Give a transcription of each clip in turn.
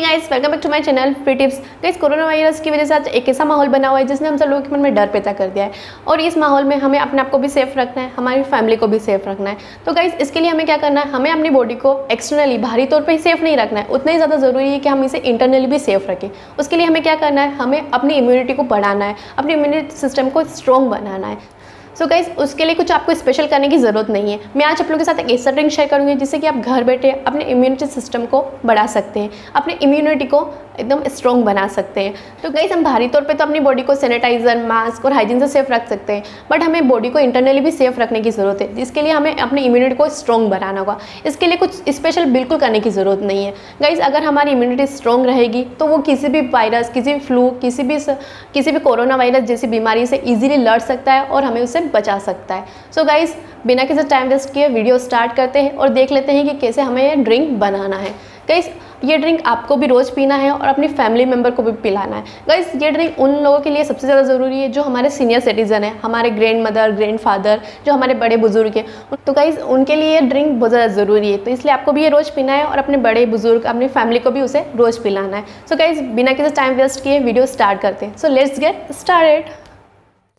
Hey guys, welcome back to my channel free tips. Guys, corona virus की वजह से एक ऐसा माहौल बना हुआ है जिसने हम सब लोगों के मन में डर पैदा कर दिया है और इस माहौल में हमें अपने आप को भी सेफ रखना है, हमारी फैमिली को भी सेफ रखना है। तो गाइस, इसके लिए हमें क्या करना है, हमें अपनी बॉडी को एक्सटर्नली बाहरी तौर पर ही सेफ नहीं रखना है, उतना ही ज़्यादा ज़रूरी है कि हम इसे इंटरनली भी सेफ रखें। उसके लिए हमें क्या करना है, हमें अपनी इम्यूनिटी को बढ़ाना है, अपनी इम्यूनिटी सिस्टम को स्ट्रॉन्ग बनाना है। सो गाइस, उसके लिए कुछ आपको स्पेशल करने की ज़रूरत नहीं है। मैं आज आप लोगों के साथ एक ऐसा ड्रिंक शेयर करूँगी जिससे कि आप घर बैठे अपने इम्यूनिटी सिस्टम को बढ़ा सकते हैं, अपने इम्यूनिटी को एकदम स्ट्रॉन्ग बना सकते हैं। तो गाइस, हम बाहरी तौर पे तो अपनी बॉडी को सैनिटाइज़र, मास्क और हाइजीन से सेफ रख सकते हैं, बट हमें बॉडी को इंटरनली भी सेफ रखने की ज़रूरत है, जिसके लिए हमें अपनी इम्यूनिटी को स्ट्रॉन्ग बनाना होगा। इसके लिए कुछ स्पेशल बिल्कुल करने की ज़रूरत नहीं है। गाइस, अगर हमारी इम्यूनिटी स्ट्रॉन्ग रहेगी तो वो किसी भी वायरस, किसी भी फ्लू, किसी भी कोरोना वायरस जैसी बीमारी से ईजिली लड़ सकता है और हमें उससे बचा सकता है। सो गाइस, बिना किसी टाइम वेस्ट किए वीडियो स्टार्ट करते हैं और देख लेते हैं कि कैसे हमें ये ड्रिंक बनाना है। गाइस, ये ड्रिंक आपको भी रोज़ पीना है और अपनी फैमिली मेम्बर को भी पिलाना है। गाइस, ये ड्रिंक उन लोगों के लिए सबसे ज़्यादा ज़रूरी है जो हमारे सीनियर सिटीज़न हैं, हमारे ग्रैंड मदर, ग्रैंड फादर, जो हमारे बड़े बुजुर्ग हैं। तो गाइस, उनके लिए ये ड्रिंक बहुत ज़्यादा ज़रूरी है, तो इसलिए आपको भी ये रोज़ पीना है और अपने बड़े बुजुर्ग, अपनी फैमिली को भी उसे रोज़ पिलाना है। सो गाइस, बिना किसी टाइम वेस्ट किए वीडियो स्टार्ट करते हैं। So let's get started.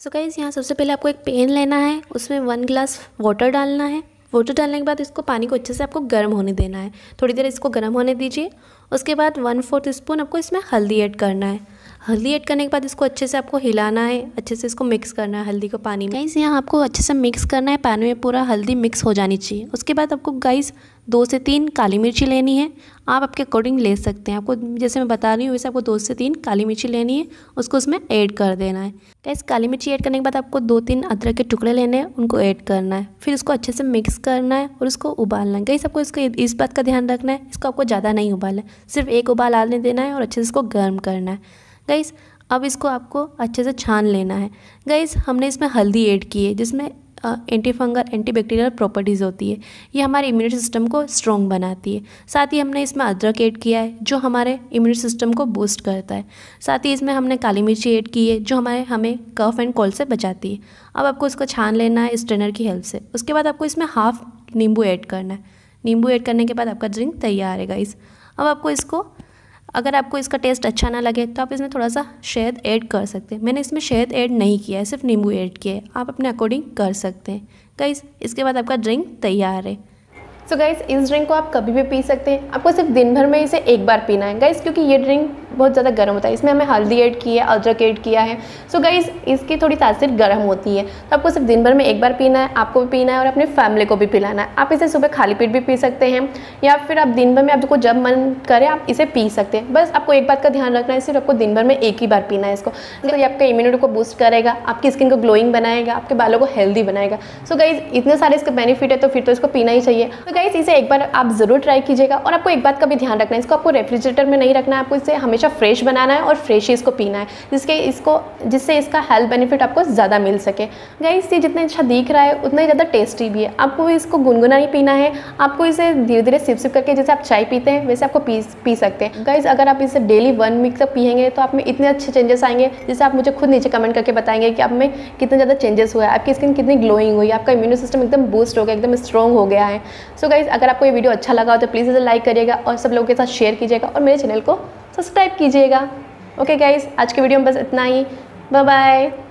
So guys, यहाँ सबसे पहले आपको एक पैन लेना है, उसमें 1 गिलास वाटर डालना है। वाटर डालने के बाद इसको, पानी को अच्छे से आपको गर्म होने देना है। थोड़ी देर इसको गर्म होने दीजिए। उसके बाद 1/4 टीस्पून आपको इसमें हल्दी ऐड करना है। हल्दी ऐड करने के बाद इसको अच्छे से आपको हिलाना है, अच्छे से इसको मिक्स करना है हल्दी को पानी में। गाइस, यहाँ आपको अच्छे से मिक्स करना है, पानी में पूरा हल्दी मिक्स हो जानी चाहिए। उसके बाद आपको गाइस 2 से 3 काली मिर्ची लेनी है, आप आपके अकॉर्डिंग ले सकते हैं। आपको जैसे मैं बता रही हूँ वैसे आपको 2 से 3 काली मिर्ची लेनी है, उसको उसमें ऐड कर देना है। गाइस, काली मिर्ची ऐड करने के बाद आपको 2-3 अदरक के टुकड़े लेने हैं, उनको ऐड करना है। फिर इसको अच्छे से मिक्स करना है और उसको उबालना है। गाइस, आपको इसको इस बात का ध्यान रखना है, इसको आपको ज़्यादा नहीं उबालना है, सिर्फ 1 उबाल आने देना है और अच्छे से इसको गर्म करना है। गाइस, अब इसको आपको अच्छे से छान लेना है। गाइस, हमने इसमें हल्दी ऐड की है जिसमें anti fungal, anti bacterial properties होती है, ये हमारे इम्यूनिटी सिस्टम को स्ट्रॉन्ग बनाती है। साथ ही हमने इसमें अदरक ऐड किया है जो हमारे इम्यूनिटी सिस्टम को बूस्ट करता है। साथ ही इसमें हमने काली मिर्ची ऐड की है जो हमें कफ एंड कोल्ड से बचाती है। अब आपको इसको छान लेना है स्ट्रेनर की हेल्प से। उसके बाद आपको इसमें 1/2 नींबू ऐड करना है। नींबू ऐड करने के बाद आपका ड्रिंक तैयार है। गाइस, अब आपको इसको, अगर आपको इसका टेस्ट अच्छा ना लगे तो आप इसमें थोड़ा सा शहद ऐड कर सकते हैं। मैंने इसमें शहद ऐड नहीं किया है, सिर्फ नींबू ऐड किया है, आप अपने अकॉर्डिंग कर सकते हैं। गाइस, इसके बाद आपका ड्रिंक तैयार है। सो गाइस, इस ड्रिंक को आप कभी भी पी सकते हैं, आपको सिर्फ दिन भर में इसे 1 बार पीना है। गाइस, क्योंकि ये ड्रिंक बहुत ज़्यादा गर्म होता है, इसमें हमें हल्दी ऐड की है, अदरक ऐड किया है। सो गाइस, इसकी थोड़ी तासीर गर्म होती है, तो आपको सिर्फ दिन भर में 1 बार पीना है, आपको भी पीना है और अपने फैमिली को भी पिलाना है। आप इसे सुबह खाली पेट भी पी सकते हैं या फिर आप दिन भर में आपको जब मन करे आप इसे पी सकते हैं। बस आपको एक बात का ध्यान रखना है, सिर्फ आपको दिन भर में 1 ही बार पीना है इसको। तो ये आपके इम्यूनिटी को बूस्ट करेगा, आपकी स्किन को ग्लोइंग बनाएगा, आपके बालों को हेल्दी बनाएगा। सो गाइस, इतने सारे इसके बेनिफिट है, तो फिर तो इसको पीना ही चाहिए। तो गाइस, इसे 1 बार आप ज़रूर ट्राई कीजिएगा। और आपको एक बात का भी ध्यान रखना है, इसको आपको रेफ्रिजरेटर में नहीं रखना है, आपको इसे हमेशा फ्रेश बनाना है और फ्रेश ही इसको पीना है, जिससे इसका हेल्थ बेनिफिट आपको ज़्यादा मिल सके। गाइस, ये जितना अच्छा दिख रहा है उतना ही ज़्यादा टेस्टी भी है। आपको इसको गुनगुना नहीं पीना है, आपको इसे धीरे धीरे सिप करके, जैसे आप चाय पीते हैं वैसे आपको पी सकते हैं। गाइस, अगर आप इसे डेली 1 वीक तक पिएंगे तो आप में इतने अच्छे चेंजेस आएंगे, जैसे आप मुझे खुद नीचे कमेंट करके बताएंगे कि आप में कितना ज़्यादा चेंजेस हुआ है, आपकी स्किन कितनी ग्लोइंग हुई, आपका इम्यून सिस्टम एकदम बूस्ट हो गया, एकदम स्ट्रॉन्ग हो गया है। सो गाइस, अगर आपको ये वीडियो अच्छा लगा हो तो प्लीज़ इसे लाइक करिएगा और सब लोगों के साथ शेयर कीजिएगा और मेरे चैनल को सब्सक्राइब कीजिएगा। ओके गाइस, आज के वीडियो में बस इतना ही। Bye bye.